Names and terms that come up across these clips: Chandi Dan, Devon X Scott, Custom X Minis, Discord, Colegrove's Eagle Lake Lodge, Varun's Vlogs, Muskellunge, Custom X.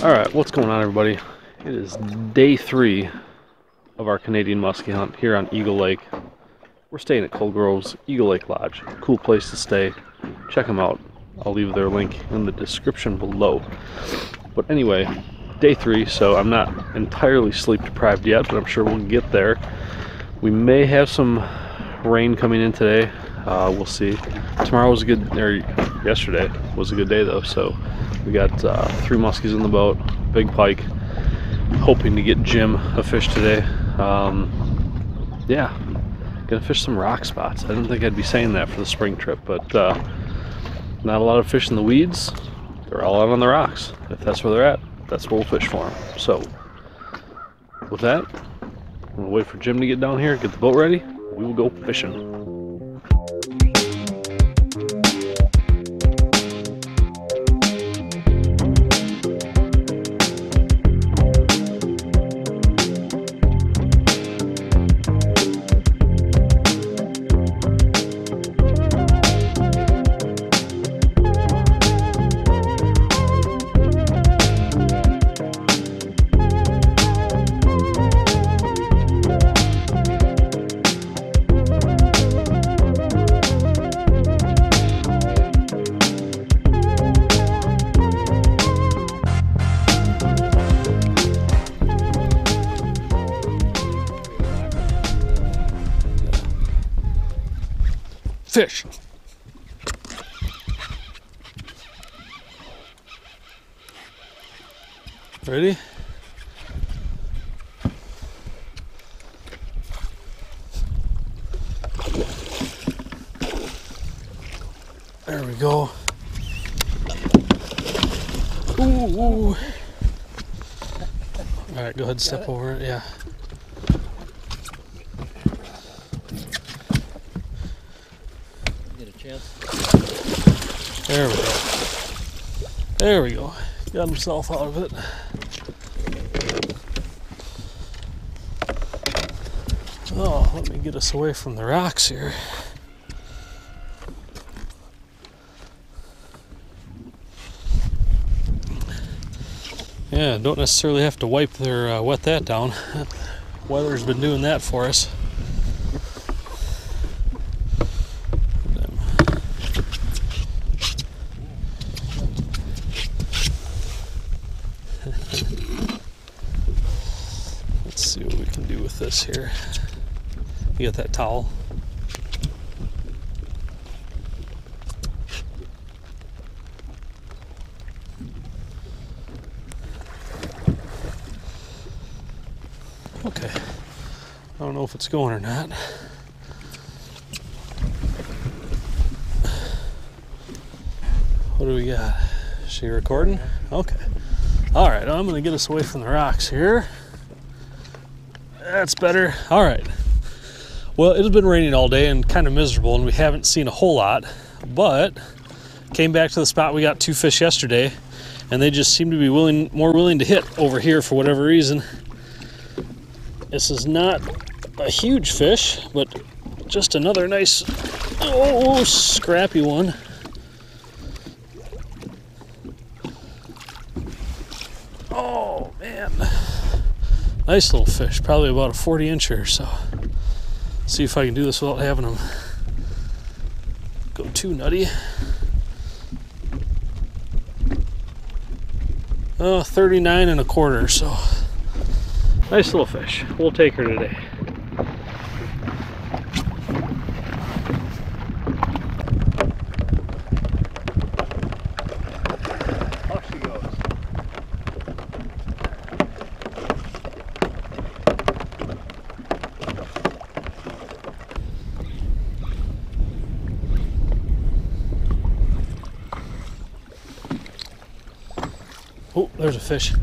Alright, what's going on, everybody? It is day 3 of our Canadian muskie hunt here on Eagle Lake. We're staying at Colegrove's Eagle Lake Lodge. Cool place to stay. Check them out. I'll leave their link in the description below. But anyway, day 3, so I'm not entirely sleep deprived yet, but I'm sure we'll get there. We may have some rain coming in today. We'll see. Yesterday was a good day though, so we got 3 muskies in the boat, big pike. Hoping to get Jim a fish today. Yeah, gonna fish some rock spots. I didn't think I'd be saying that for the spring trip, but not a lot of fish in the weeds. They're all out on the rocks. If that's where they're at, that's where we'll fish for them. So with that, I'm gonna wait for Jim to get down here, get the boat ready. We will go fishing. Fish. Ready? There we go. Ooh. All right, go ahead and step over it. Yeah. There we go. There we go. Got himself out of it. Oh, let me get us away from the rocks here. Yeah, don't necessarily have to wipe or wet that down. That weather's been doing that for us. This here, you got that towel? Okay, I don't know if it's going or not. What do we got? Is she recording? Okay, all right, I'm gonna get us away from the rocks here. That's better. All right. Well, it has been raining all day and kind of miserable, and we haven't seen a whole lot, but came back to the spot we got 2 fish yesterday, and they just seem to be more willing to hit over here for whatever reason. This is not a huge fish, but just another nice, scrappy one. Oh, man. Nice little fish, probably about a 40-incher or so. Let's see if I can do this without having them go too nutty. Oh, 39 1/4 or so. Nice little fish. We'll take her today. Oh, there's a fish.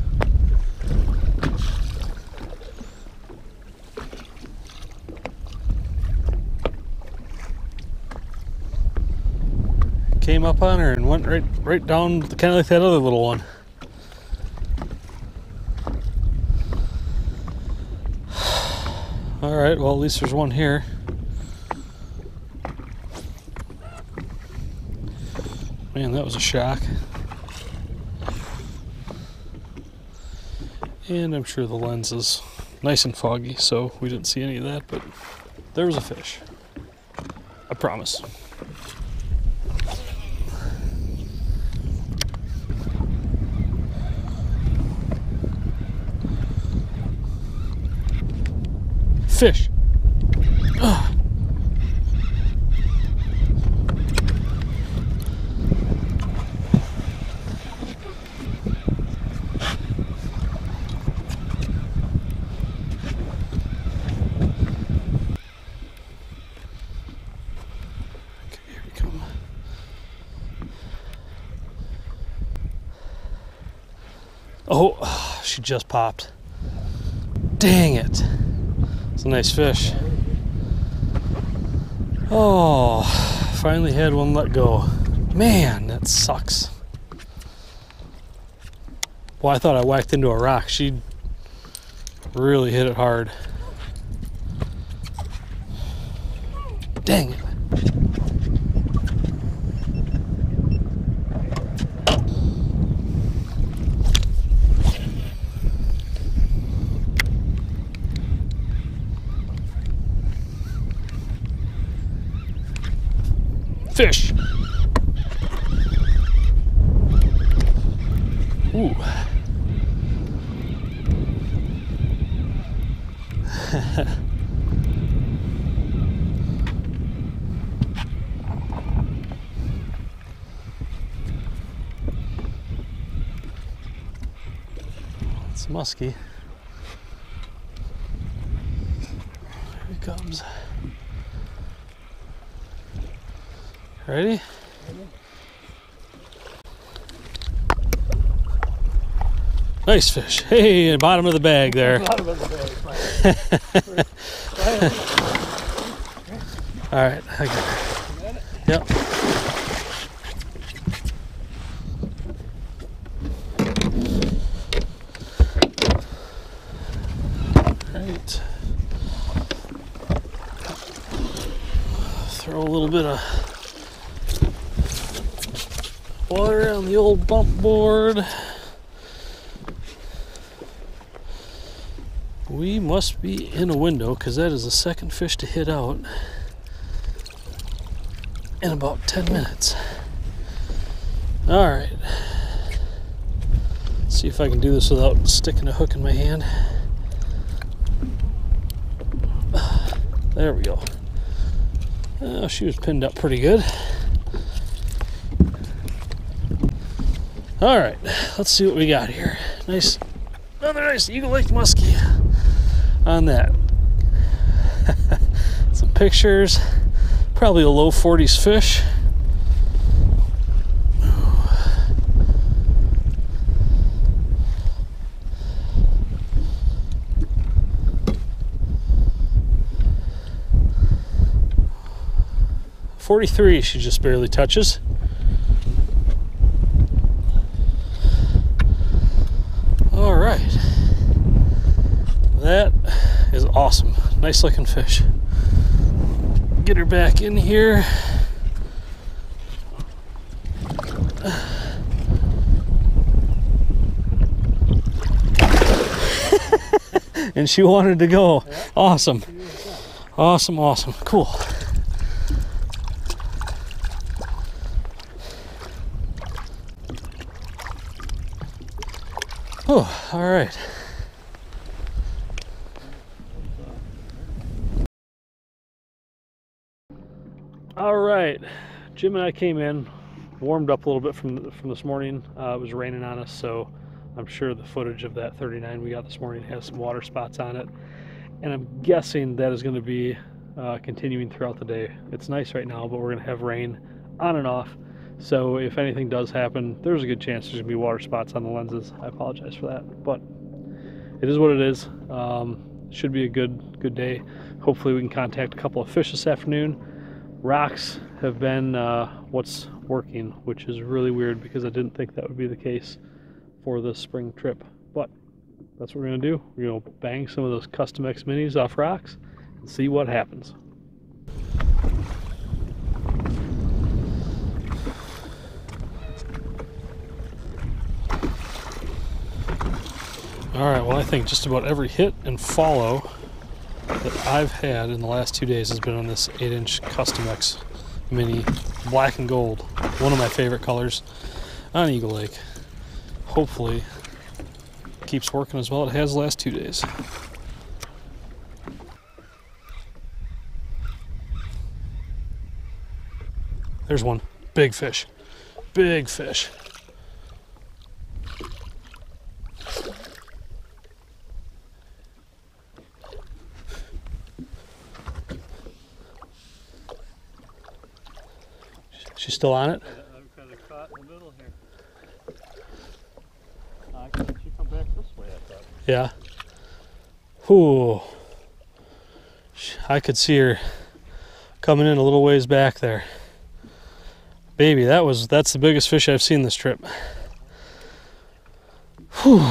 Came up on her and went right down, kind of like that other little one. All right, well, at least there's one here. Man, that was a shock. And I'm sure the lens is nice and foggy, so we didn't see any of that, but there was a fish. I promise. Fish. Ugh. Oh, she just popped. Dang it. It's a nice fish. Oh, finally had one let go. Man, that sucks. Well, I thought I whacked into a rock. She really hit it hard. Dang it. Fish. Ooh. It's musky. Here he comes. Ready? Nice fish. Hey, bottom of the bag there. Bottom of the bag. All right. I got it. Yep. All right. Throw a little bit of water on the old bump board. We must be in a window because that is the second fish to hit out in about 10 minutes. All right. Let's see if I can do this without sticking a hook in my hand. There we go. Oh, she was pinned up pretty good. All right, let's see what we got here. Nice, another nice Eagle Lake muskie on that. Some pictures, probably a low 40s fish. Ooh. 43, she just barely touches. That is awesome. Nice looking fish. Get her back in here. And she wanted to go. Awesome. Awesome, awesome. Cool. Oh, all right. All right, Jim and I came in, warmed up a little bit from this morning. It was raining on us, so I'm sure the footage of that 39 we got this morning has some water spots on it. And I'm guessing that is going to be continuing throughout the day. It's nice right now, but we're going to have rain on and off. So if anything does happen, there's a good chance there's going to be water spots on the lenses. I apologize for that, but it is what it is. Should be a good day. Hopefully we can contact a couple of fish this afternoon. Rocks have been what's working, which is really weird because I didn't think that would be the case for this spring trip. But that's what we're going to do. We're going to bang some of those Custom X Minis off rocks and see what happens. Alright, well I think just about every hit and follow that I've had in the last 2 days has been on this 8-inch Custom X Mini, black and gold. One of my favorite colors on Eagle Lake. Hopefully it keeps working as well it has the last 2 days. There's one. Big fish. Big fish. She's still on it? I'm kind of caught in the middle here. She come back this way, I thought. Yeah. Ooh. I could see her coming in a little ways back there. Baby, that's the biggest fish I've seen this trip. Whew.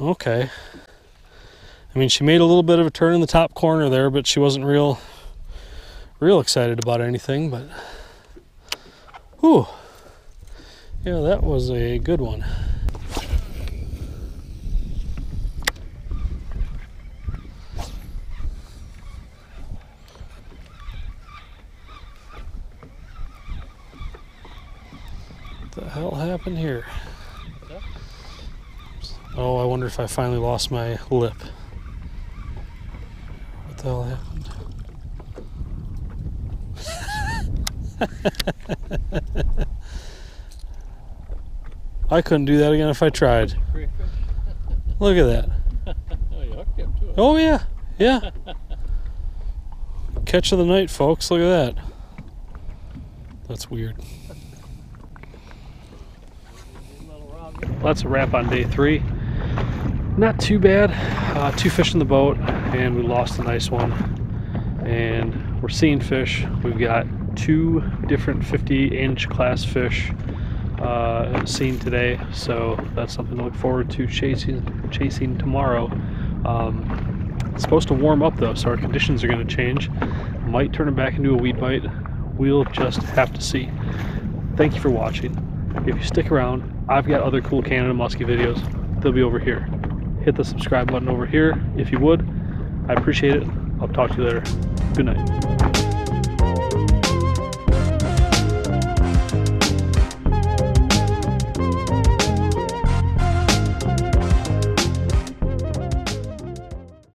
Okay. I mean, she made a little bit of a turn in the top corner there, but she wasn't real excited about anything, but whew. Yeah, that was a good one. The hell happened here? Oh, I wonder if I finally lost my lip. What the hell happened? I couldn't do that again if I tried. Look at that. Oh yeah, yeah. Catch of the night, folks. Look at that. That's weird. Well, that's a wrap on day three. Not too bad. Two fish in the boat, and we lost a nice one. And we're seeing fish. We've got two different 50-inch class fish seen today, so that's something to look forward to chasing tomorrow. It's supposed to warm up though, so our conditions are going to change. Might turn it back into a weed bite. We'll just have to see. Thank you for watching. If you stick around, I've got other cool Canada muskie videos. They'll be over here. Hit the subscribe button over here if you would. I appreciate it. I'll talk to you later. Good night.